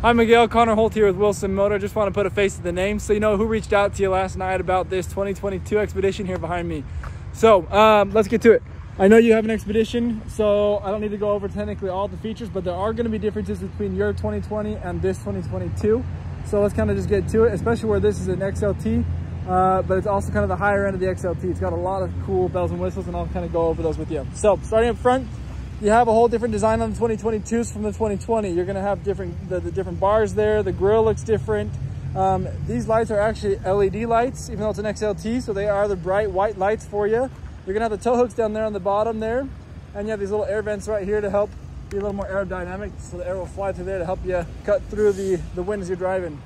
Hi Miguel, Connor Holt here with Wilson Motor. Just want to put a face to the name so you know who reached out to you last night about this 2022 Expedition here behind me. So let's get to it. I know you have an Expedition, so I don't need to go over technically all the features, but there are going to be differences between your 2020 and this 2022. So let's kind of just get to it, especially where this is an XLT, but it's also kind of the higher end of the XLT. It's got a lot of cool bells and whistles, and I'll kind of go over those with you. So starting up front, you have a whole different design on the 2022s from the 2020. You're going to have the different bars there. The grill looks different. These lights are actually LED lights, even though it's an XLT, so they are the bright white lights for you. You're going to have the tow hooks down there on the bottom there, and you have these little air vents right here to help be a little more aerodynamic, so the air will fly through there to help you cut through the wind as you're driving.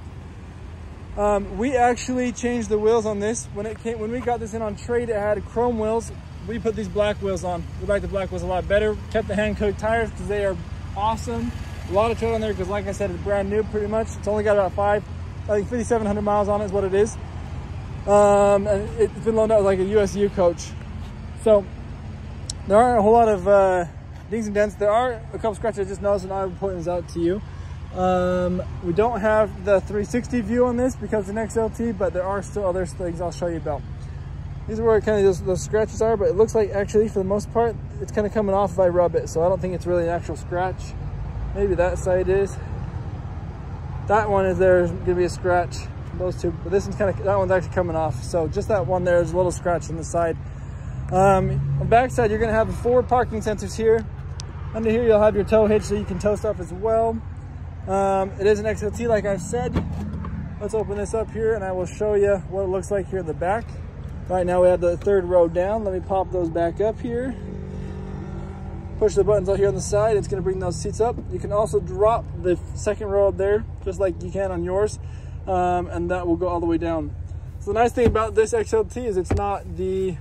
We actually changed the wheels on this. When we got this in on trade, it had chrome wheels. We put these black wheels on. We like the black wheels a lot better. Kept the Hankook tires because they are awesome. A lot of tread on there because, like I said, it's brand new pretty much. It's only got about 5,700 miles on it is what it is. And it's been loaned out like a USU coach. So there aren't a whole lot of dings and dents. There are a couple scratches I just noticed, and I would point those out to you. We don't have the 360 view on this because it's an XLT, but there are still other things I'll show you about. These are where kind of those scratches are, but it looks like actually for the most part, it's kind of coming off if I rub it. So I don't think it's really an actual scratch. Maybe that side is. That one is there's going to be a scratch. Those two, but this one's kind of, that one's actually coming off. So just that one there is a little scratch on the side. On the back side, you're going to have the four parking sensors here. Under here, you'll have your tow hitch so you can tow stuff as well. It is an XLT, like I've said. Let's open this up here and I will show you what it looks like here in the back. Right now we have the third row down. Let me pop those back up here. Push the buttons out here on the side. It's going to bring those seats up. You can also drop the second row up there, just like you can on yours, and that will go all the way down. So the nice thing about this XLT is it's not the,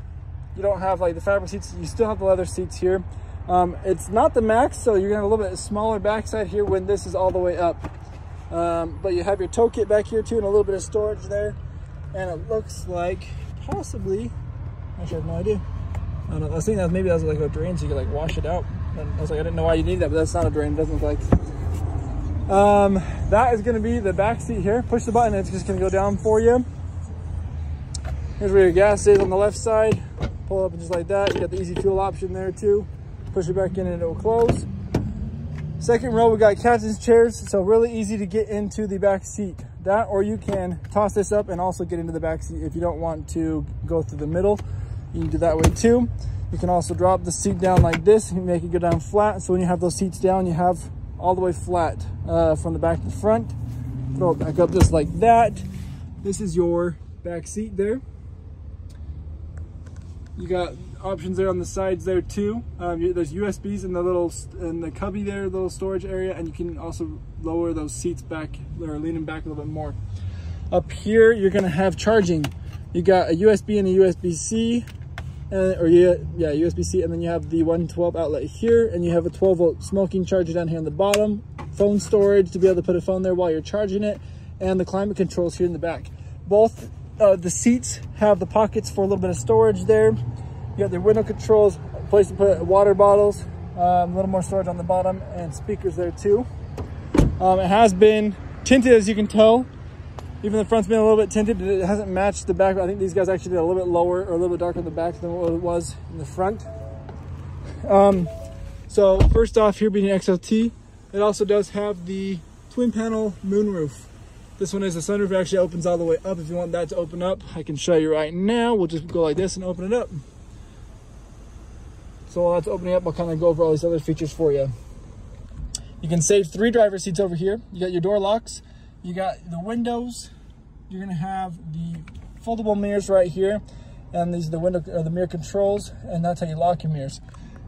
you don't have like the fabric seats. You still have the leather seats here. It's not the max, so you're going to have a little bit smaller backside here when this is all the way up. But you have your tow kit back here too, and a little bit of storage there. And it looks like, possibly, actually I have no idea. I don't know. I was thinking that maybe that was like a drain so you could like wash it out. And I was like, I didn't know why you need that, but that's not a drain. It doesn't look like. That is going to be the back seat here. Push the button, it's just going to go down for you. Here's where your gas is on the left side. Pull up and just like that. You got the easy fuel option there too. Push it back in and it will close. Second row, we got captain's chairs, so really easy to get into the back seat. That, or you can toss this up and also get into the back seat if you don't want to go through the middle. You can do that way too. You can also drop the seat down like this and make it go down flat. So when you have those seats down, you have all the way flat from the back to front. Throw it back up just like that. This is your back seat there. You got options there on the sides there too. There's USBs in the little cubby there, little storage area, and you can also lower those seats back or lean them back a little bit more. Up here, you're gonna have charging. You got a USB and a USB-C, USB-C, and then you have the 112 outlet here, and you have a 12-volt smoking charger down here on the bottom. Phone storage to be able to put a phone there while you're charging it, and the climate controls here in the back. Both the seats have the pockets for a little bit of storage there. You got the window controls, a place to put water bottles, a little more storage on the bottom, and speakers there too. It has been tinted, as you can tell. Even the front's been a little bit tinted, but it hasn't matched the back. I think these guys actually did a little bit lower or a little bit darker in the back than what it was in the front. So first off, here being an XLT, it also does have the twin panel moonroof. This one is the sunroof. It actually opens all the way up. If you want that to open up, I can show you right now. We'll just go like this and open it up. So while that's opening up, I'll kind of go over all these other features for you. You can save 3 driver's seats over here. You got your door locks. You got the windows. You're gonna have the foldable mirrors right here. And these are the window or the mirror controls. And that's how you lock your mirrors.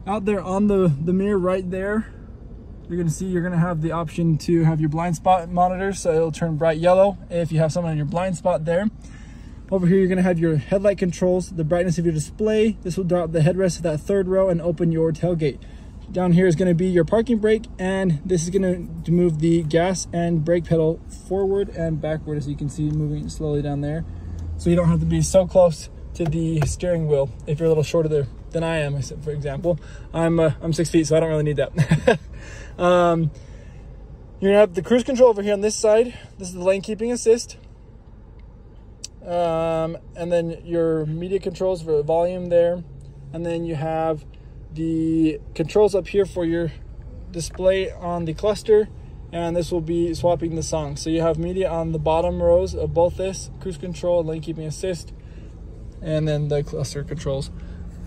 Out there on the mirror right there, you're gonna see, you're gonna have the option to have your blind spot monitor. So it'll turn bright yellow if you have someone in your blind spot there. Over here, you're gonna have your headlight controls, the brightness of your display. This will drop the headrest of that third row and open your tailgate. Down here is gonna be your parking brake, and this is gonna move the gas and brake pedal forward and backward, as you can see, moving slowly down there. So you don't have to be so close to the steering wheel if you're a little shorter there than I am, for example. I'm 6 feet, so I don't really need that. You're gonna have the cruise control over here on this side. This is the lane keeping assist. And then your media controls for the volume there. And then you have the controls up here for your display on the cluster. And this will be swapping the song. So you have media on the bottom rows of both this, cruise control, lane keeping assist, and then the cluster controls.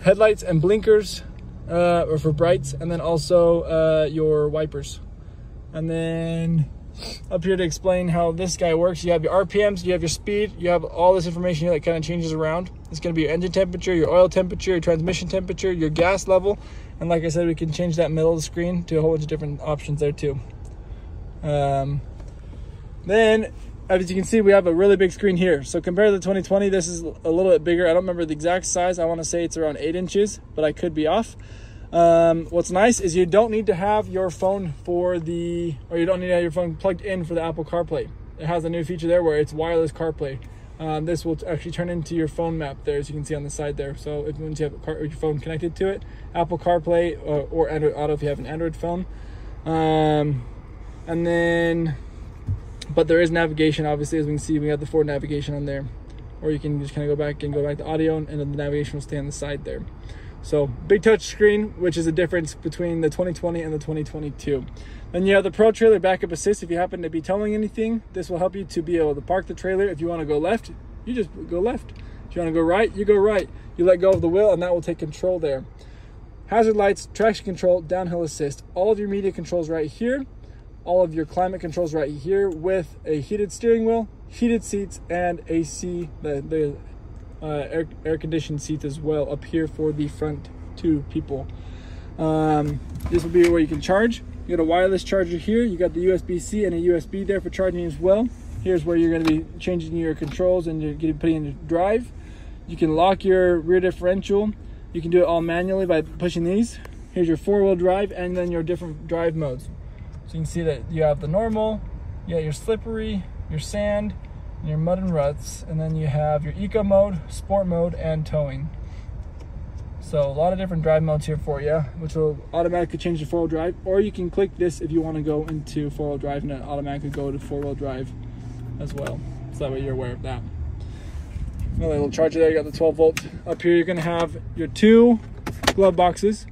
Headlights and blinkers, or for brights, and then also your wipers. And then up here to explain how this guy works, you have your RPMs, you have your speed, you have all this information here that kind of changes around. It's gonna be your engine temperature, your oil temperature, your transmission temperature, your gas level. And like I said, we can change that middle of the screen to a whole bunch of different options there too. Then as you can see, we have a really big screen here. So compared to the 2020, this is a little bit bigger. I don't remember the exact size. I want to say it's around 8 inches, but I could be off. What's nice is you don't need to have your phone you don't need to have your phone plugged in for the Apple CarPlay. It has a new feature there where it's wireless CarPlay. This will actually turn into your phone map there, as you can see on the side there. So if once you have your phone connected to it, Apple CarPlay or Android Auto if you have an Android phone. And then, but there is navigation, obviously, as we can see, we have the Ford navigation on there, or you can just kind of go back to audio, and then the navigation will stay on the side there. So big touch screen, which is the difference between the 2020 and the 2022. Then you have the Pro Trailer Backup Assist. If you happen to be towing anything, this will help you to be able to park the trailer. If you want to go left, you just go left. If you want to go right, you go right. You let go of the wheel and that will take control there. Hazard lights, traction control, downhill assist, all of your media controls right here. All of your climate controls right here with a heated steering wheel, heated seats, and AC, the air conditioned seats as well up here for the front two people. This will be where you can charge. You got a wireless charger here. You got the USB-C and a USB there for charging as well. Here's where you're going to be changing your controls and you're putting in your drive. You can lock your rear differential. You can do it all manually by pushing these. Here's your four-wheel drive and then your different drive modes. So you can see that you have the normal, you have your slippery, your sand, and your mud and ruts, and then you have your eco mode, sport mode, and towing. So a lot of different drive modes here for you, which will automatically change to four-wheel drive, or you can click this if you want to go into four-wheel drive and it automatically go to four-wheel drive as well. So that way you're aware of that. Another little charger there, you got the 12 volt. Up here you're gonna have your two glove boxes.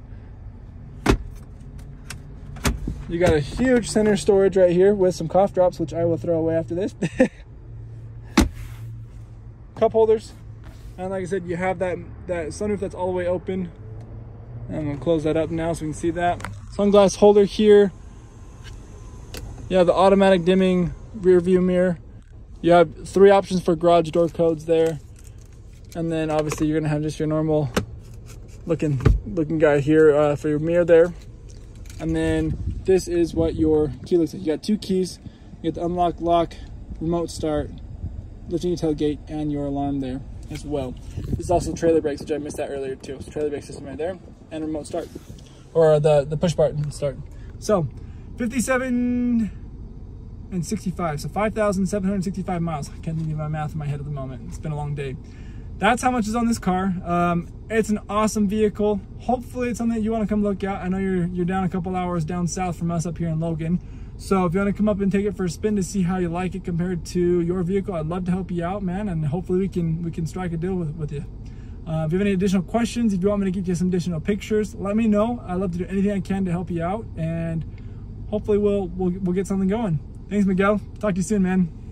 You got a huge center storage right here with some cough drops, which I will throw away after this. Cup holders. And like I said, you have that sunroof that's all the way open. And I'm going to close that up now so we can see that. Sunglass holder here. You have the automatic dimming rear view mirror. You have three options for garage door codes there. And then obviously you're going to have just your normal looking guy here for your mirror there. And then this is what your key looks like. You got two keys. You got the unlock, lock, remote start, lifting your tailgate, and your alarm there as well. This is also trailer brakes, which I missed that earlier too. So trailer brake system right there, and remote start, or the push button start. So 57 and 65, so 5,765 miles. I can't think of my math in my head at the moment. It's been a long day. That's how much is on this car. It's an awesome vehicle. Hopefully it's something that you want to come look at. I know you're down a couple hours down south from us up here in Logan. So if you want to come up and take it for a spin to see how you like it compared to your vehicle, I'd love to help you out, man. And hopefully we can strike a deal with you. If you have any additional questions, if you want me to get you some additional pictures, let me know. I'd love to do anything I can to help you out. And hopefully we'll get something going. Thanks, Miguel. Talk to you soon, man.